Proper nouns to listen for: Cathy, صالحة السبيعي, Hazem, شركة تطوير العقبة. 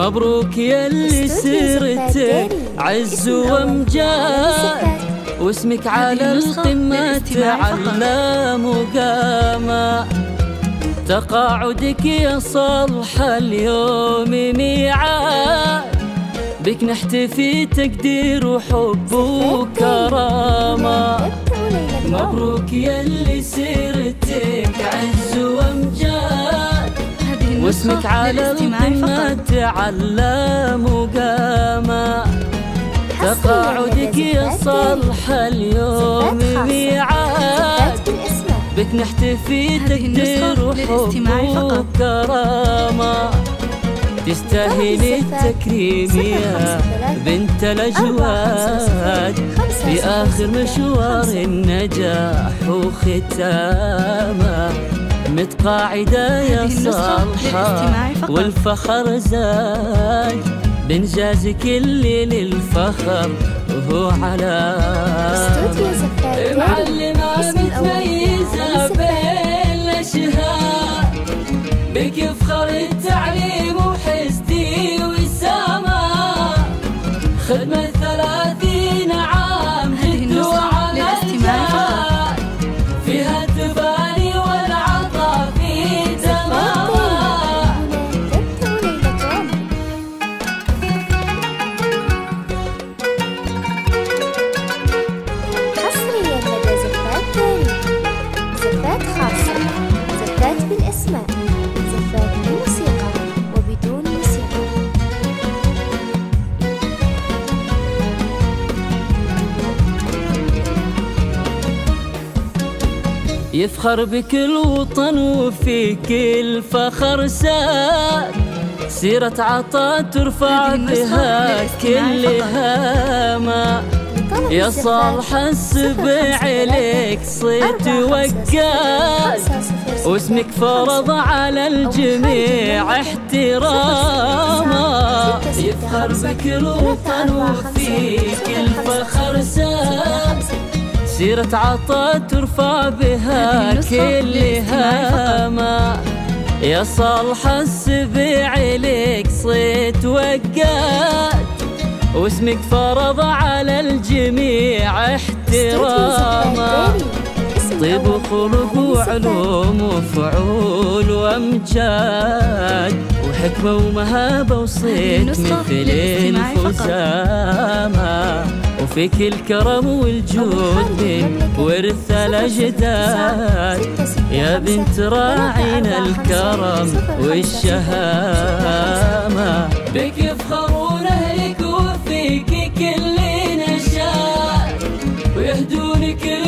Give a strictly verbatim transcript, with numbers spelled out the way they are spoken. مبروك يلي سيرتك عز وامجاد، واسمك على القمة على مقامة. تقاعدك يا صالحة اليوم ميعاد، بك نحتفي تقدير وحب وكرامة. مبروك يلي سيرتك عز وامجاد، واسمك على القمة على مقامة. تقاعدك يا صالحة اليوم ميعاد، بك نحتفي تقدير وحب وكرامة. تستاهلي التكريم يا بنت الأجواد، في آخر مشوار النجاح وختامه. متقاعدة يا صالحة والفخر زاد، بإنجازك اللي للفخر وهو علامة. معلمة متميزة بين الأشهار، بك يفخر التعليم وحسدي والسما. خدمة ثلاثين عام هدوا على الجهاد، فيها التباني والعطاء في تماما. حصريا لدى زفات تاريخ، زفات خاصة، زفات بالأسماء، يفخر بك الوطن وفيك الفخر ساد. سيرة عطاء ترفع بها كل هامة. يا صالحة السبيعي لك صيت وقاد، واسمك فرض على الجميع احترامة. يفخر بك الوطن وفيك الفخر ساد، سيرة عطاء ترفع بها كل هامة. يا صالحة السبيعي لك صيت وقاد، واسمك فرض على الجميع احترامة. طيب وخلق وعلوم وفعول وامجاد، وحكمة ومهابة، وصيت مثل الفزامة. وفيك الكرم والجود من ورث الأجداد، يا بنت راعينا الكرم والشهامة. بك يفخرون أهلك وفيك كل نشاد، ويهدونك